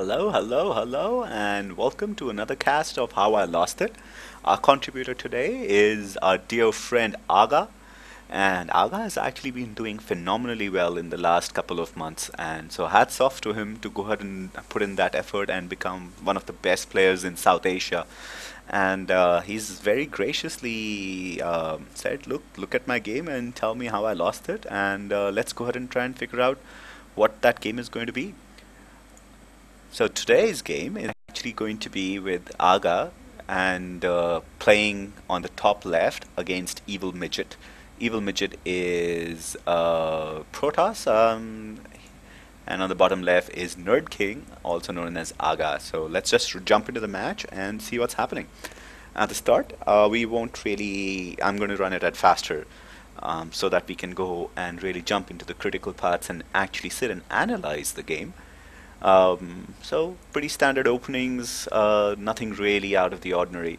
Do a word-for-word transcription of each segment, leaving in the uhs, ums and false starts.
Hello, hello, hello, and welcome to another cast of How I Lost It. Our contributor today is our dear friend Aga, and Aga has actually been doing phenomenally well in the last couple of months, and so hats off to him to go ahead and put in that effort and become one of the best players in South Asia. And uh, he's very graciously uh, said, look, look at my game and tell me how I lost it, and uh, let's go ahead and try and figure out what that game is going to be. So today's game is actually going to be with Aga and uh, playing on the top left against Evil Midget. Evil Midget is uh, Protoss, um, and on the bottom left is Nerd King, also known as Aga. So let's just jump into the match and see what's happening. At the start, uh, we won't really... I'm going to run it at faster um, so that we can go and really jump into the critical parts and actually sit and analyze the game. Um, so pretty standard openings, uh, nothing really out of the ordinary,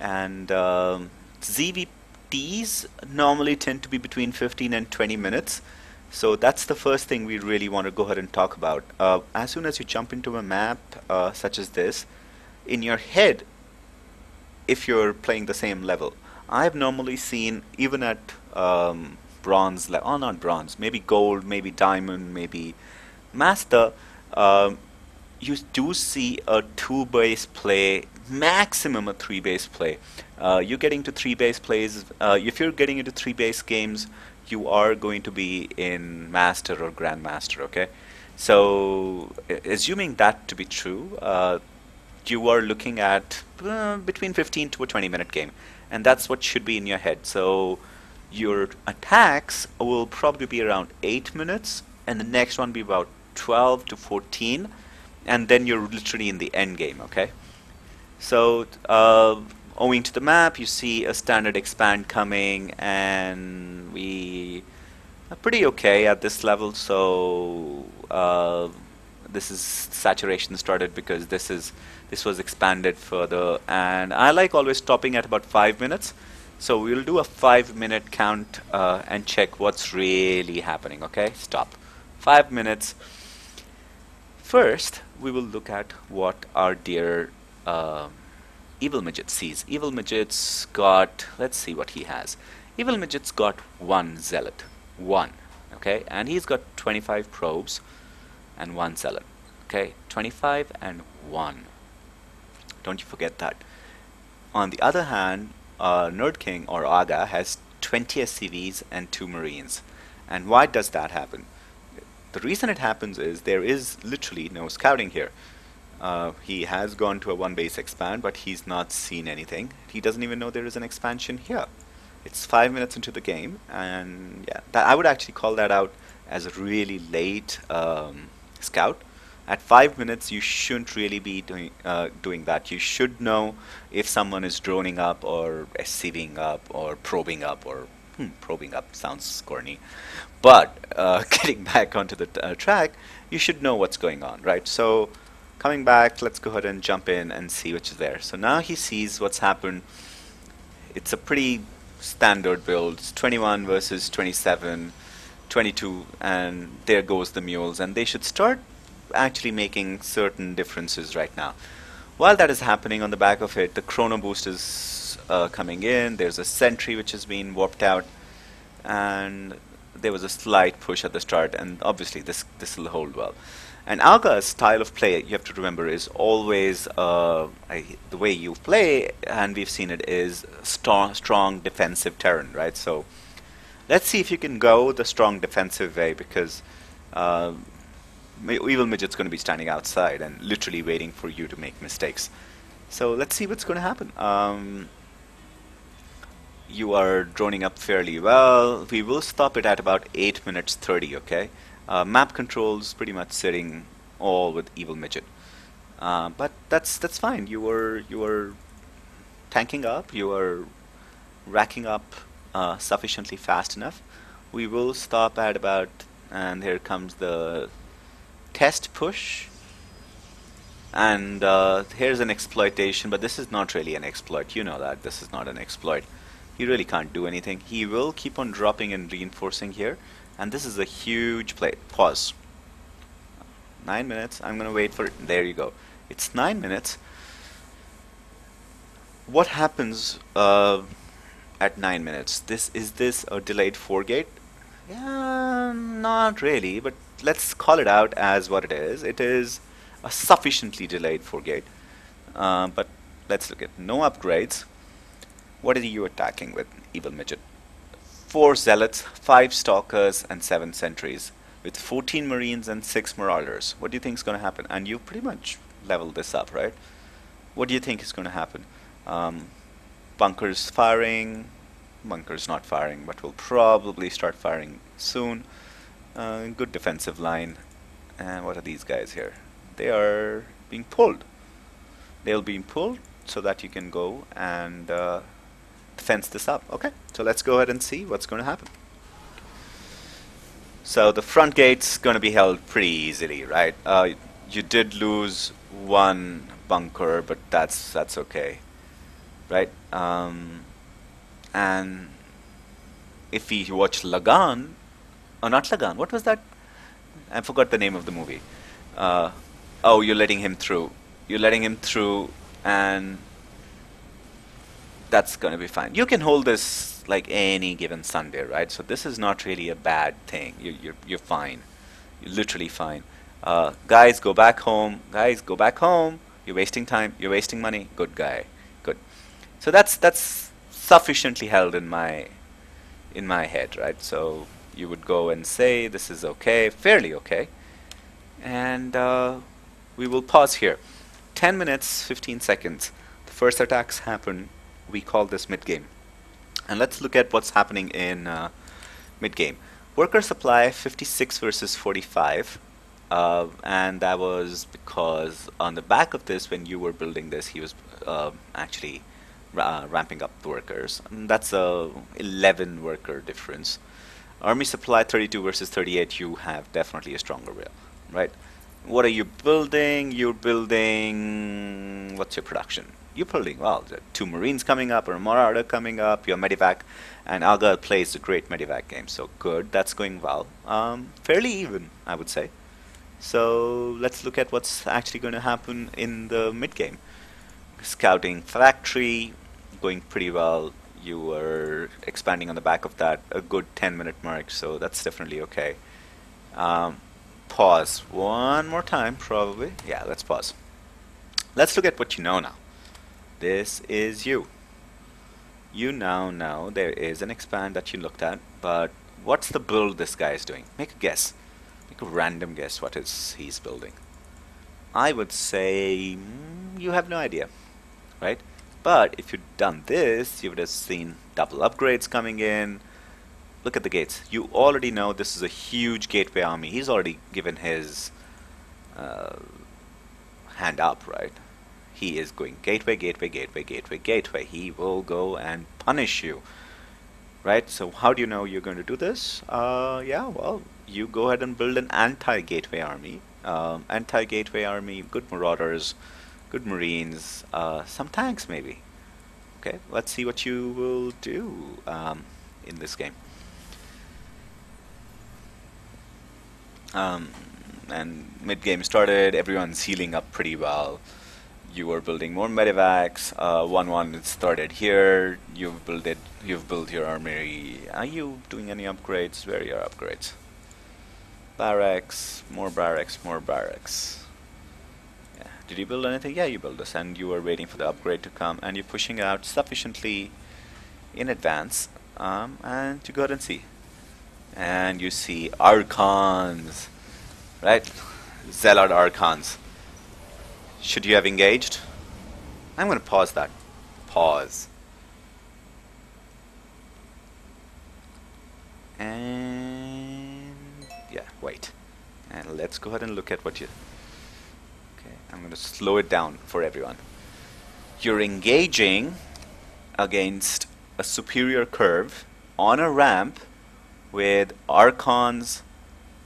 and um, Z V Ts normally tend to be between fifteen and twenty minutes, so that's the first thing we really want to go ahead and talk about. Uh, as soon as you jump into a map uh, such as this, in your head, if you're playing the same level, I've normally seen even at um, bronze level, oh not bronze, maybe gold, maybe diamond, maybe master, Um, you do see a two base play, maximum a three base play. Uh, you're getting to three base plays. Uh, if you're getting into three base games, you are going to be in master or grandmaster. Okay, so assuming that to be true, uh, you are looking at uh, between fifteen to a twenty minute game, and that's what should be in your head. So your attacks will probably be around eight minutes, and the next one be about twelve to fourteen, and then you're literally in the end game. Okay, so uh, owing to the map, you see a standard expand coming, and we are pretty okay at this level. So uh, this is saturation started because this is this was expanded further, and I like always stopping at about five minutes, so we'll do a five minute count uh, and check what's really happening. Okay, stop, five minutes. First, we will look at what our dear uh, Evil Midget sees. Evil Midget's got, let's see what he has. Evil Midget's got one Zealot. One. Okay, and he's got twenty-five probes and one Zealot. Okay, twenty-five and one. Don't you forget that. On the other hand, uh, Nerd King or Aga has twenty S C Vs and two Marines. And why does that happen? The reason it happens is there is literally no scouting here. Uh, he has gone to a one base expand, but he's not seen anything. He doesn't even know there is an expansion here. It's five minutes into the game, and yeah, that I would actually call that out as a really late um, scout. At five minutes, you shouldn't really be doing uh, doing that. You should know if someone is droning up or S C Ving up or probing up or Hmm, probing up sounds corny, but uh, getting back onto the uh, track, you should know what's going on, right? So coming back, let's go ahead and jump in and see what's there. So now he sees what's happened. It's a pretty standard build. It's twenty-one versus twenty-seven, twenty-two, and there goes the mules, and they should start actually making certain differences right now. While that is happening, on the back of it, the chrono boost is uh, coming in. There's a sentry which has been warped out, and there was a slight push at the start, and obviously this this will hold well. And Aga's style of play, you have to remember, is always uh, I, the way you play, and we've seen it, is strong, strong defensive Terran, right? So let's see if you can go the strong defensive way, because uh, Evil Midget's going to be standing outside and literally waiting for you to make mistakes. So let's see what's going to happen. Um, you are droning up fairly well. We will stop it at about eight minutes thirty, okay? Uh, map controls pretty much sitting all with Evil Midget. Uh, but that's that's fine. You were, you were tanking up. You are racking up uh, sufficiently fast enough. We will stop at about... And here comes the... test push, and uh, here's an exploitation, but this is not really an exploit. You know that this is not an exploit. He really can't do anything. He will keep on dropping and reinforcing here, and this is a huge play. Pause. Nine minutes. I'm gonna wait for it. There you go. It's nine minutes. What happens uh, at nine minutes? This is this a delayed four gate? Yeah, not really, but let's call it out as what it is. It is a sufficiently delayed four gate. Uh, but let's look at no upgrades. What are you attacking with, Evil Midget? Four Zealots, five Stalkers, and seven Sentries, with fourteen Marines and six Marauders. What do you think is going to happen? And you pretty much leveled this up, right? What do you think is going to happen? Um, bunkers firing, bunkers not firing, but will probably start firing soon. Uh, good defensive line. And what are these guys here? They are being pulled. They'll be pulled so that you can go and uh, fence this up. Okay, so let's go ahead and see what's going to happen. So the front gate's going to be held pretty easily, right? Uh, you did lose one bunker, but that's that's okay, right? Um, and if we watch Lagan, or not Lagan, what was that? I forgot the name of the movie. Uh, oh, you're letting him through. You're letting him through, and that's going to be fine. You can hold this like any given Sunday, right? So this is not really a bad thing. You, you're, you're fine. You're literally fine. Uh, guys, go back home. Guys, go back home. You're wasting time. You're wasting money. Good guy. Good. So that's that's sufficiently held in my in my head, right? So you would go and say this is okay, fairly okay, and uh, we will pause here. ten minutes, fifteen seconds. The first attacks happen. We call this mid-game. And let's look at what's happening in uh, mid-game. Worker supply fifty-six versus forty-five. Uh, and that was because on the back of this, when you were building this, he was uh, actually ra ramping up the workers. And that's a eleven worker difference. Army supply thirty-two versus thirty-eight. You have definitely a stronger will, right? What are you building? You're building... What's your production? You're building, well, the two Marines coming up, or a Marauder coming up, your Medivac, and Aga plays the great Medivac game. So good, that's going well. Um, fairly even, I would say. So let's look at what's actually going to happen in the mid-game. Scouting factory, going pretty well. You were expanding on the back of that, a good ten minute mark, so that's definitely okay. Um, Pause one more time, probably. Yeah, let's pause. Let's look at what you know now. This is you. You now know there is an expand that you looked at, but what's the build this guy is doing? Make a guess. Make a random guess what is he's building. I would say mm, you have no idea, right? But if you'd done this, you would have seen double upgrades coming in. Look at the gates. You already know this is a huge gateway army. He's already given his uh, hand up, right? He is going gateway, gateway, gateway, gateway, gateway. He will go and punish you, right? So how do you know you're going to do this? Uh, yeah, well, you go ahead and build an anti-gateway army. Um, anti-gateway army, good Marauders, good Marines, uh, some tanks maybe. Okay, let's see what you will do um, in this game. Um, and mid-game started, everyone's healing up pretty well. You were building more Medivacs, one one uh, it started here, you've built it, you've built your armory. Are you doing any upgrades? Where are your upgrades? Barracks, more barracks, more barracks. Yeah. Did you build anything? Yeah, you built this, and you were waiting for the upgrade to come, and you're pushing out sufficiently in advance, um, and to go ahead and see. And you see Archons, right? Zealot Archons. Should you have engaged? I'm going to pause that. Pause. And yeah, wait. And let's go ahead and look at what you... Okay, I'm going to slow it down for everyone. You're engaging against a superior curve on a ramp with Archons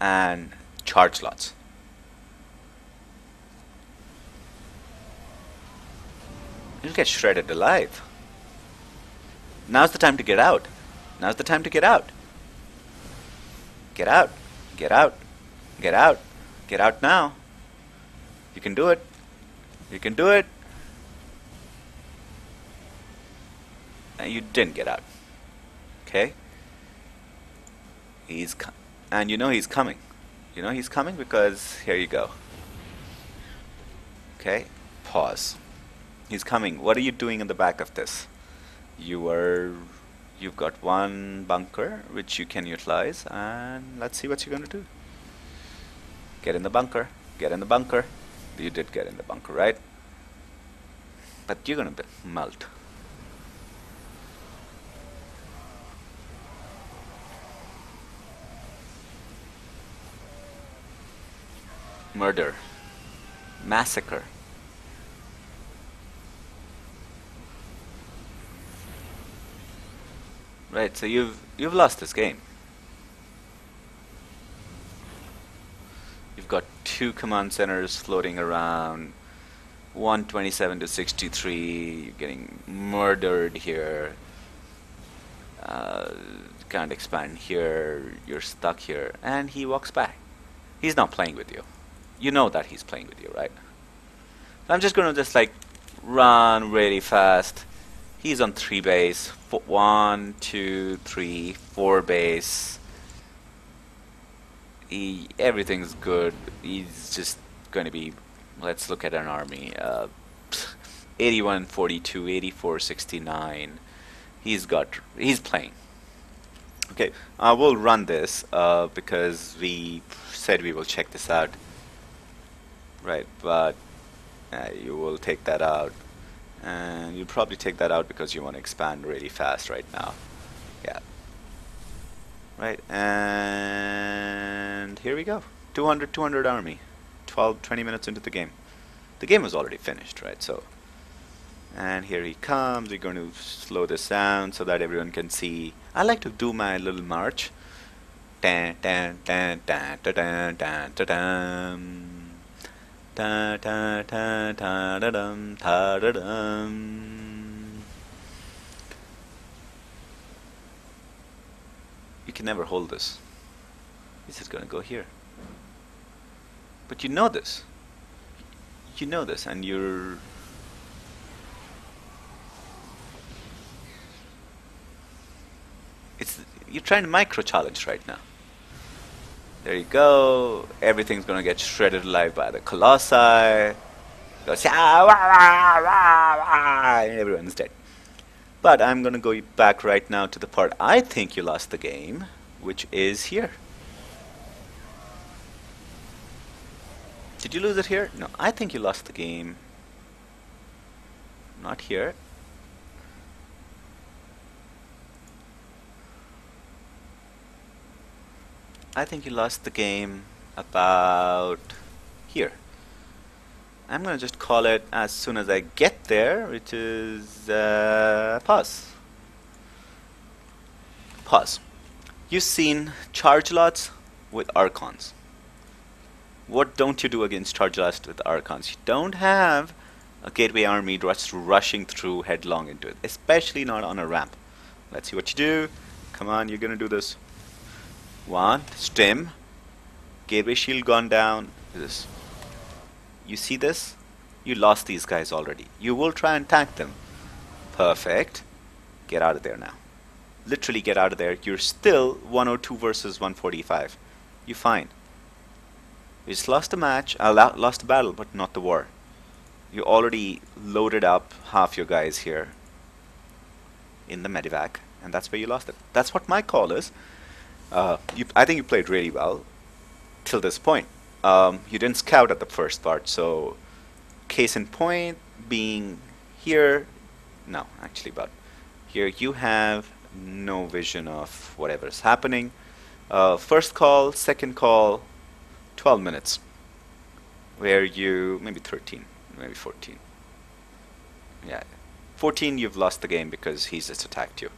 and Chargelots. You'll get shredded alive. Now's the time to get out. Now's the time to get out. Get out. Get out. Get out. Get out now. You can do it. You can do it. And you didn't get out. Okay? He's com and you know he's coming. You know he's coming because here you go. Okay? Pause. He's coming. What are you doing in the back of this? You are... You've got one bunker which you can utilize, and let's see what you're going to do. Get in the bunker. Get in the bunker. You did get in the bunker, right? But you're going to melt. Murder. Massacre. Right, so you've you've lost this game. You've got two command centers floating around, one twenty-seven to sixty-three. You're getting murdered here. Uh, can't expand here. You're stuck here, and he walks back. He's not playing with you. You know that he's playing with you, right? So I'm just gonna just like run really fast. He's on three base. Four, one, two, three, four base. He, everything's good. He's just going to be. Let's look at an army. Uh, eighty-one, forty-two, eighty-four, sixty-nine. He's got. He's playing. Okay, I uh, will run this uh, because we said we will check this out. Right, but uh, you will take that out. And you'll probably take that out because you want to expand really fast right now. Yeah. Right, and here we go. two hundred, two hundred army. twelve, twenty minutes into the game. The game was already finished, right? So, and here he comes. We're going to slow this down so that everyone can see. I like to do my little march. Dun, dun, dun, dun, dun, dun, dun, dun, dun. Ta ta ta ta da dum ta da dum. You can never hold this. This is gonna go here. But you know this. You know this, and you're. It's you're trying to micro challenge right now. There you go. Everything's gonna get shredded alive by the Colossi. Goes, ah, wah, wah, wah, and everyone's dead. But I'm gonna go back right now to the part I think you lost the game, which is here. Did you lose it here? No, I think you lost the game. Not here. I think you lost the game about here. I'm gonna just call it as soon as I get there, which is uh, pause. Pause. You've seen Chargelots with Archons. What don't you do against Chargelots with Archons? You don't have a gateway army just rushing through headlong into it, especially not on a ramp. Let's see what you do. Come on, you're gonna do this. One, stem, gateway shield gone down. This, you see this? You lost these guys already. You will try and tank them. Perfect. Get out of there now. Literally get out of there. You're still one oh two versus one forty-five. You're fine. You just lost the match, uh, lost the battle, but not the war. You already loaded up half your guys here in the Medivac, and that's where you lost it. That's what my call is. Uh, you, I think you played really well till this point. Um, you didn't scout at the first part, so case in point being here, no, actually but here you have no vision of whatever is happening. Uh, first call, second call, twelve minutes, where you, maybe thirteen, maybe fourteen. Yeah, fourteen you've lost the game because he's just attacked you.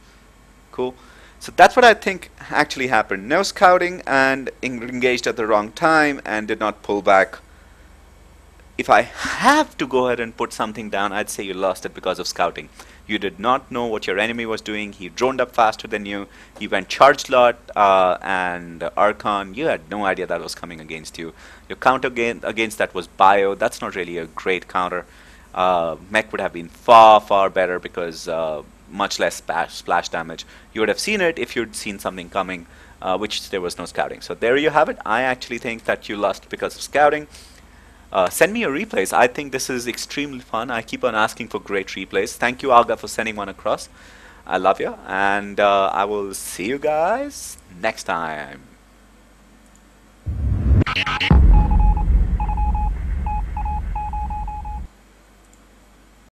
Cool. So that's what I think actually happened. No scouting and engaged at the wrong time and did not pull back. If I have to go ahead and put something down, I'd say you lost it because of scouting. You did not know what your enemy was doing. He droned up faster than you. You went Chargelot uh, and Archon. You had no idea that was coming against you. Your counter against that was Bio. That's not really a great counter. Uh, mech would have been far, far better because uh, much less splash, splash damage. You would have seen it if you'd seen something coming, uh, which there was no scouting. So there you have it. I actually think that you lost because of scouting. Uh, send me your replays. I think this is extremely fun. I keep on asking for great replays. Thank you, Aga, for sending one across. I love you, and uh, I will see you guys next time.